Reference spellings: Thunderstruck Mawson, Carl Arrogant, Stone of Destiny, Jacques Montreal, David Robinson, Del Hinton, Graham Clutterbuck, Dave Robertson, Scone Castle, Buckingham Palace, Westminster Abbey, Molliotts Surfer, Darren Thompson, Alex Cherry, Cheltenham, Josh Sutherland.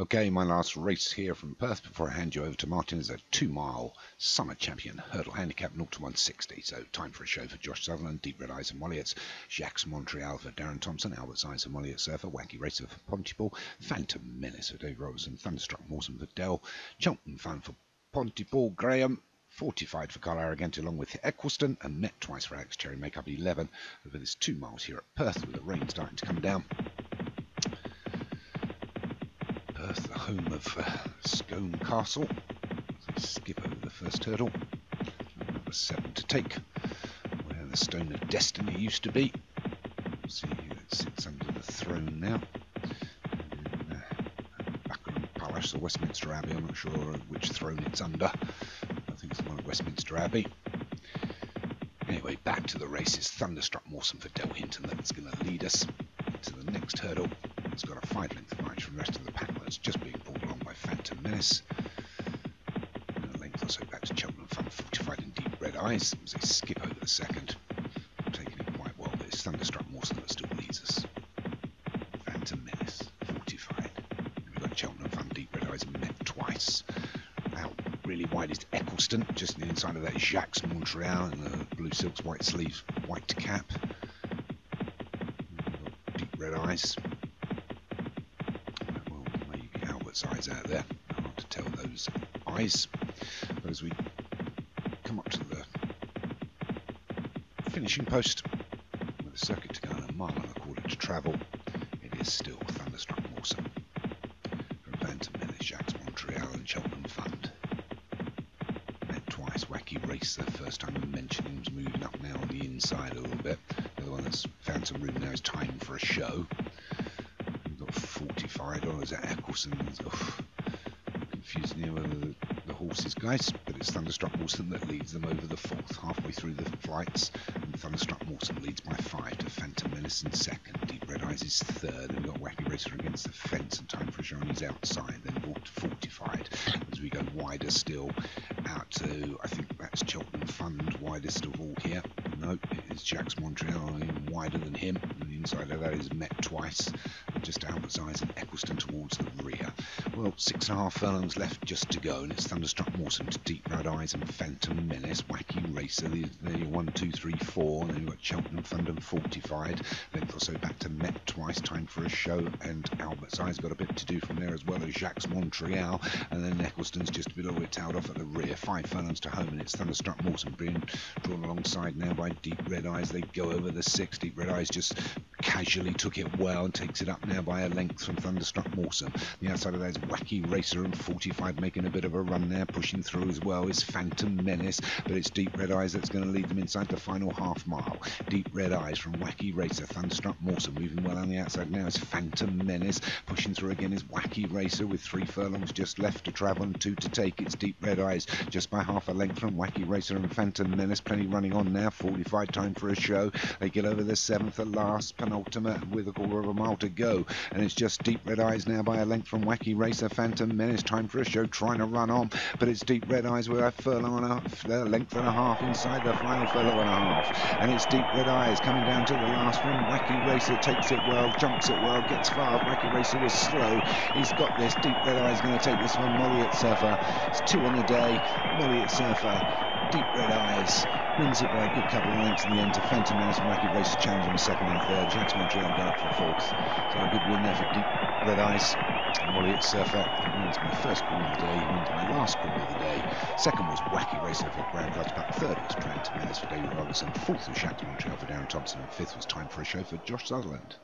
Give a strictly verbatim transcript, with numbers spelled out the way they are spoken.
Okay, my last race here from Perth before I hand you over to Martin is a two-mile summer champion hurdle handicap zero to one sixty. So time for a show for Josh Sutherland, Deep Red Eyes and Molliotts, Jacques Montreal for Darren Thompson, Albert's Eyes and Molliotts Surfer, Wacky Racer for Pontypool, Phantom Menace for Dave Robertson, Thunderstruck Mawson for Dell, Cheltenham Fan for Pontypool, Graham, Fortified for Carl Arrogant along with Eccleston, and Met Twice for Alex Cherry make up eleven over this two miles here at Perth with the rain starting to come down. Perth, the home of uh, Scone Castle. Let's skip over the first hurdle. Number seven to take, where the Stone of Destiny used to be. We'll see who that sits under the throne now. And, uh, Buckingham Palace or Westminster Abbey, I'm not sure which throne it's under. I think it's the one at Westminster Abbey. Anyway, back to the races. Thunderstruck Mawson for Del Hinton. That's going to lead us to the next hurdle. It's got a five-length advantage from the rest of the pack. It's just being pulled along by Phantom Menace. And a length or so back to Cheltenham Fan, Fortified in Deep Red Eyes as they skip over the second. Taking it quite well, but it's Thunderstruck Mawson that still leads us. Phantom Menace, Fortified. And we've got Cheltenham Fan, Deep Red Eyes, Met Twice. Really wide is Eccleston, just on the inside of that is Jacques Montreal and the blue silks, white sleeves, white cap. Deep Red Eyes. Well, maybe Albert's Eyes out there. Hard to tell those eyes. But as we come up to the finishing post, with the circuit to go and a mile and a quarter to travel, it is still Thunderstruck Mawson from Phantom Menace, Jacques Montreal and Cheltenham Fund. Wacky Racer, first time I mentioned him, is moving up now on the inside a little bit. The other one that's found some room now is Time for a Show. We've got Fortified, or is that Eccleston's? Oof, confusing here with the, the horses, guys. But it's Thunderstruck Mawson that leads them over the fourth, halfway through the flights. And Thunderstruck Mawson leads by five to Phantom Menace in second. Deep Red Eyes is third. Then we've got Wacky Racer against the fence, and Time for a Show on his outside. Then walk to Fortified as we go wider still. Out to, I think that's Cheltenham Fund, widest of all here. Nope, it is Jacques Montreal, even wider than him. And the inside of that is Met Twice, and just Albert's Eyes and Eccleston towards the rear. Well, six and a half furlongs left just to go, and it's Thunderstruck Mawson to Deep Red Eyes and Phantom Menace. Wacky Racer, they're your one, two, three, four. And then you've got Cheltenham Fund and Fortified. Length or so back to Met Twice, Time for a Show, and Albert's Eyes got a bit to do from there as well as Jacques Montreal. And then Eccleston's just a bit over tailed off at the rear. Five furlongs to home, and it's Thunderstruck Mawson being drawn alongside now by Deep Red Eyes. They go over the six. Deep Red Eyes just casually took it well and takes it up now by a length from Thunderstruck Mawson. The outside of that is Wacky Racer and Fortified making a bit of a run there. Pushing through as well is Phantom Menace, but it's Deep Red Eyes that's going to lead them inside the final half mile. Deep Red Eyes from Wacky Racer, Thunderstruck Mawson moving well on the outside now is Phantom Menace. Pushing through again is Wacky Racer with three furlongs just left to travel and two to take. It's Deep Red Eyes just by half a length from Wacky Racer and Phantom Menace. Plenty running on now. Fortified, Time for a Show. They get over the seventh, the last penultimate with a quarter of a mile to go, and it's just Deep Red Eyes now by a length from Wacky Racer. Phantom Menace, Time for a Show trying to run on, but it's Deep Red Eyes with a furlong and a length and a half inside the final furlong and a half, and it's Deep Red Eyes coming down to the last one. Wacky Racer takes it well, jumps it well, gets far. Wacky Racer was slow. He's got this. Deep Red Eyes going to take this one. Molliotts Surfer, it's two on the day. Molliotts Surfer, Deep Red Eyes wins it by a good couple of lengths in the end to Phantom Menace and Wacky Racer challenge on second and third. Jacques Montreal got up for fourth. So a good win there for Deep Red Eyes. Molliotts Surfer wins my first call of the day, wins my last call of the day. Second was Wacky Racer for Graham Clutterbuck. Third was Phantom Menace for David Robinson. Fourth was Jacques Montreal for Darren Thompson. And fifth was Time for a Show for Josh Sutherland.